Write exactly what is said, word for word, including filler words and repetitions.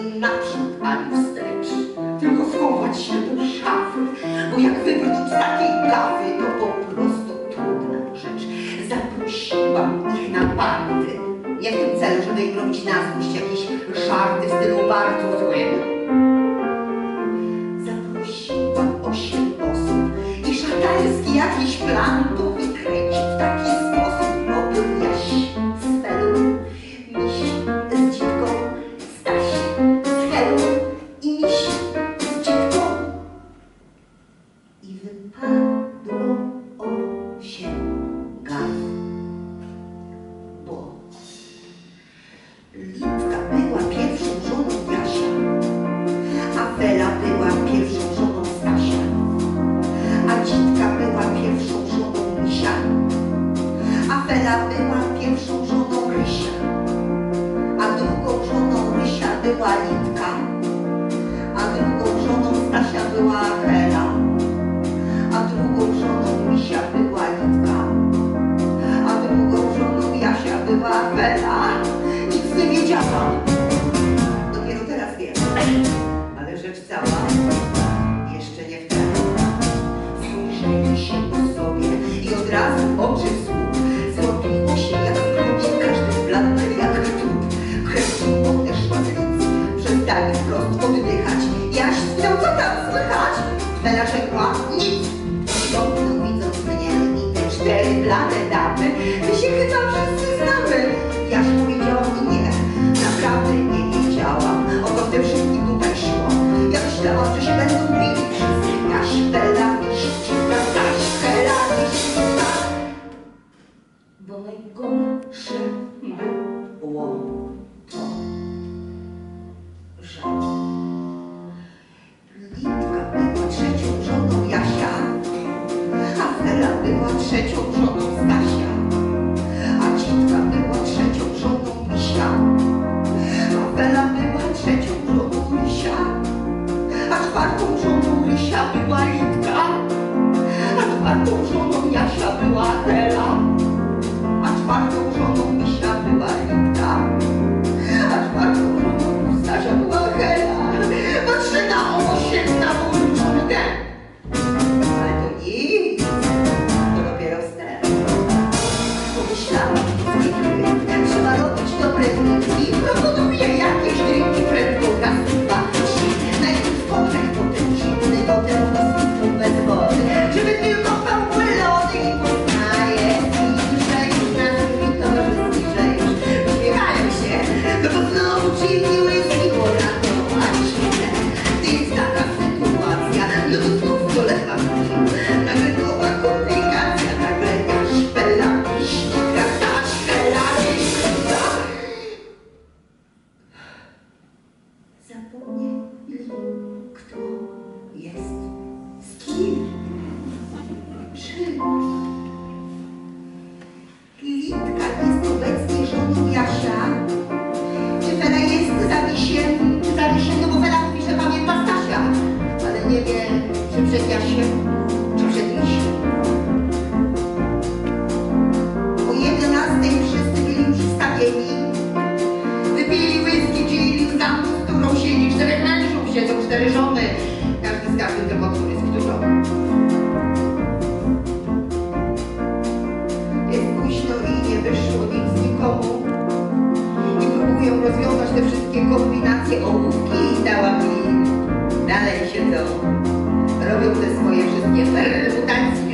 ani naprzód, ani wstecz, tylko schować się do szafy, bo jak wybrnąć z takiej gafy, to po prostu trudna rzecz. Zaprosiłam ich na party, nie w tym celu, żeby im robić na złość jakieś żarty w stylu bardzo złym. Zaprosiłam osiem osób i szatanski jakiś plan to wykręcił w taki sposób, bo był jaś z Felą, miś z dziwką, Staś z Helą i miś z dziwką. I wypadło osiem gaf, bo Litka była pierwszą żoną Jasia, a Fela była pierwszą żoną Stasia, a Dzitka była pierwszą żoną Misia, a Fela była pierwszą żoną Rysia, a drugą żoną Rysia była Litka, a drugą żoną Stasia była Fela, a drugą żoną Misia była Litka, a drugą żoną Jasia była Fela. Nie wiedziałam, dopiero teraz wiem, ale rzecz cała jeszcze nie w tym. Spojrzeli się po sobie i od razu oczy w słuch. Zrobiło się jak w grudzie, każdy bladł jak trup. Krew odeszła z lic, przestali wprost oddychać. Jaś spytał, co tam słychać? Fela rzekła nic. Ciągnął widząc mnie i te cztery blade damy. My się chyba wszyscy znamy. Jaś powiedział nie. Naprawdę nie wiedziałam, o to w tym wszystkim tutaj szło. Ja myślałam, że się będą bili wszyscy. Jaś, Fela, Miś, Dzitka, Staś, Fela, Miś, Dzitka. Bo najgorsze było to, że Litka była trzecią żoną Jasia, a Fela była trzecią żoną Stasia, a Dzitka była trzecią żoną Misia. Fela była trzecią żoną Rysia, a czwartą żoną Rysia była Litka, a czwartą żoną Jasia była Fela, a czwartą żoną Misia była Litka, a czwartą żoną Stasia była Hela. Zaczynało się na wójczkę, ale to nic, to dopiero wstęp. Pomyślałam, że trzeba robić dobre dni i proponuję jakieś drinki prędko gastuwa trzy. Najpierw poczek, potem zimny, potem gastuwa bez wody, żeby tylko pełny lody i poznaje. I że już nas i to wszystkich, że już uśmiechają się, no bo znowu czyniły i zniło na to łacinę. To jest taka sytuacja, no to znów dolewa w nim. Nagle nowa komplikacja, nagle Jaś, Fela, Miś. Zapomnieli, kto jest z kim, czym. Litka jest obecnie żoną Jasia. Czy Fela jest zawiesiem, czy zawiesiem, no bo Fela mówi, że pamięta Stasia, ale nie wie, czy przed Jasiem, czy przed Misiem. O jedenastej wszyscy byli już wstawieni. Wypili whisky, czyli tam siedzisz, czterech mężów siedzą, cztery żony. Każdy z każdym tym odwór jest dużo. Jest późno i nie wyszło nic nikomu. I próbują rozwiązać te wszystkie kombinacje ołówki i dałam im. Dalej siedzą. Robią te swoje wszystkie permutacje.